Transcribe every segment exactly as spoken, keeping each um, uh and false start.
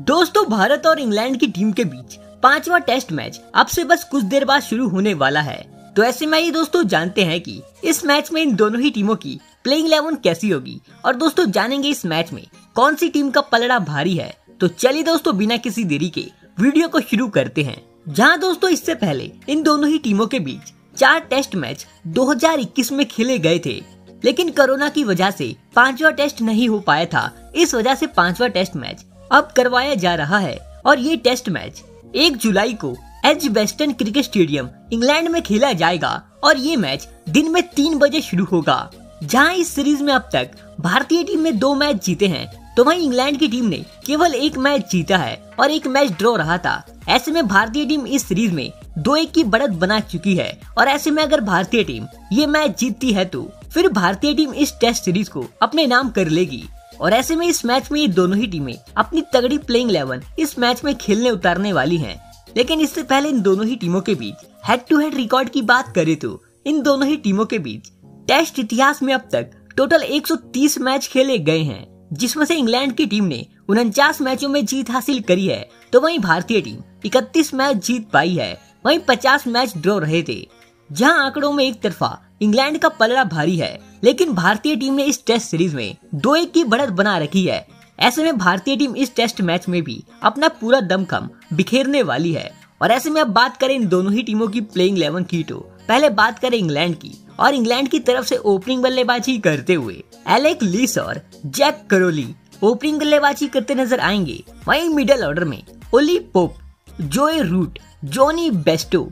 दोस्तों, भारत और इंग्लैंड की टीम के बीच पांचवा टेस्ट मैच अब से बस कुछ देर बाद शुरू होने वाला है। तो ऐसे में ये दोस्तों जानते हैं कि इस मैच में इन दोनों ही टीमों की प्लेइंग इलेवन कैसी होगी और दोस्तों जानेंगे इस मैच में कौन सी टीम का पलड़ा भारी है। तो चलिए दोस्तों बिना किसी देरी के वीडियो को शुरू करते हैं। जहां दोस्तों इससे पहले इन दोनों ही टीमों के बीच चार टेस्ट मैच दो हज़ार इक्कीस में खेले गए थे, लेकिन कोरोना की वजह से पांचवा टेस्ट नहीं हो पाया था। इस वजह से पांचवा टेस्ट मैच अब करवाया जा रहा है और ये टेस्ट मैच एक जुलाई को एज वेस्टर्न क्रिकेट स्टेडियम इंग्लैंड में खेला जाएगा और ये मैच दिन में तीन बजे शुरू होगा। जहां इस सीरीज में अब तक भारतीय टीम ने दो मैच जीते हैं, तो वहीं इंग्लैंड की टीम ने केवल एक मैच जीता है और एक मैच ड्रॉ रहा था। ऐसे में भारतीय टीम इस सीरीज में दो एक की बढ़त बना चुकी है और ऐसे में अगर भारतीय टीम ये मैच जीतती है तो फिर भारतीय टीम इस टेस्ट सीरीज को अपने नाम कर लेगी और ऐसे में इस मैच में ये दोनों ही टीमें अपनी तगड़ी प्लेइंग इलेवन इस मैच में खेलने उतारने वाली है। लेकिन इससे पहले इन दोनों ही टीमों के बीच हेड टू हेड रिकॉर्ड की बात करें तो इन दोनों ही टीमों के बीच टेस्ट इतिहास में अब तक टोटल एक सौ तीस मैच खेले गए हैं, जिसमें से इंग्लैंड की टीम ने उनचास मैचों में जीत हासिल करी है, तो वहीं भारतीय टीम इकतीस मैच जीत पाई है, वहीं पचास मैच ड्रॉ रहे थे। जहां आंकड़ों में एक तरफा इंग्लैंड का पलड़ा भारी है, लेकिन भारतीय टीम ने इस टेस्ट सीरीज में दो एक की बढ़त बना रखी है। ऐसे में भारतीय टीम इस टेस्ट मैच में भी अपना पूरा दमखम बिखेरने वाली है और ऐसे में अब बात करें इन दोनों ही टीमों की प्लेइंग इलेवन की तो पहले बात करें इंग्लैंड की और इंग्लैंड की तरफ से ओपनिंग बल्लेबाजी करते हुए एलेक्स लीस और जैक क्रॉली ओपनिंग बल्लेबाजी करते नजर आएंगे। वहीं मिडिल ऑर्डर में Ollie Pope, Joe Root, Jonny Bairstow,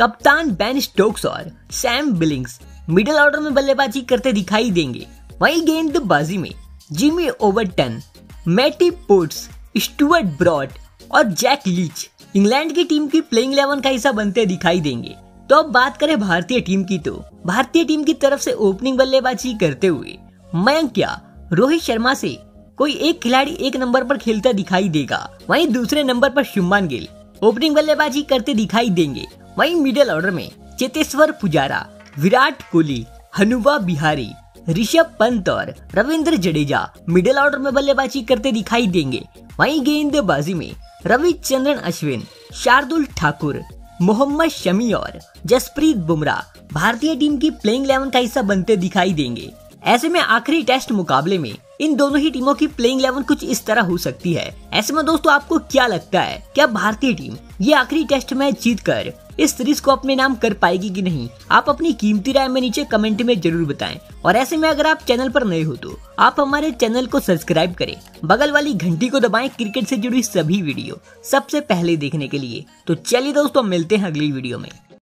कप्तान बेन स्टोक्स और सैम बिलिंग्स मिडिल ऑर्डर में बल्लेबाजी करते दिखाई देंगे। वहीं गेंदबाजी में Jimmy Overton, Matty Potts, Stuart Broad और जैक लीच इंग्लैंड की टीम की प्लेइंग इलेवन का हिस्सा बनते दिखाई देंगे। तो अब बात करें भारतीय टीम की तो भारतीय टीम की तरफ से ओपनिंग बल्लेबाजी करते हुए मयंक या रोहित शर्मा से कोई एक खिलाड़ी एक नंबर पर खेलता दिखाई देगा। वहीं दूसरे नंबर पर शुभमन गिल ओपनिंग बल्लेबाजी करते दिखाई देंगे। वहीं मिडिल ऑर्डर में चेतेश्वर पुजारा, विराट कोहली, हनुमा विहारी, ऋषभ पंत और रविंद्र जडेजा मिडिल ऑर्डर में बल्लेबाजी करते दिखाई देंगे। वहीं गेंदबाजी में रविचंद्रन अश्विन, शार्दुल ठाकुर, मोहम्मद शमी और जसप्रीत बुमराह भारतीय टीम की प्लेइंग इलेवन का हिस्सा बनते दिखाई देंगे। ऐसे में आखिरी टेस्ट मुकाबले में इन दोनों ही टीमों की प्लेइंग इलेवन कुछ इस तरह हो सकती है। ऐसे में दोस्तों आपको क्या लगता है, क्या भारतीय टीम ये आखिरी टेस्ट मैच जीतकर इस सीरीज को अपने नाम कर पाएगी कि नहीं? आप अपनी कीमती राय में नीचे कमेंट में जरूर बताएं और ऐसे में अगर आप चैनल पर नए हो तो आप हमारे चैनल को सब्सक्राइब करें, बगल वाली घंटी को दबाएं क्रिकेट से जुड़ी सभी वीडियो सबसे पहले देखने के लिए। तो चलिए दोस्तों मिलते हैं अगली वीडियो में।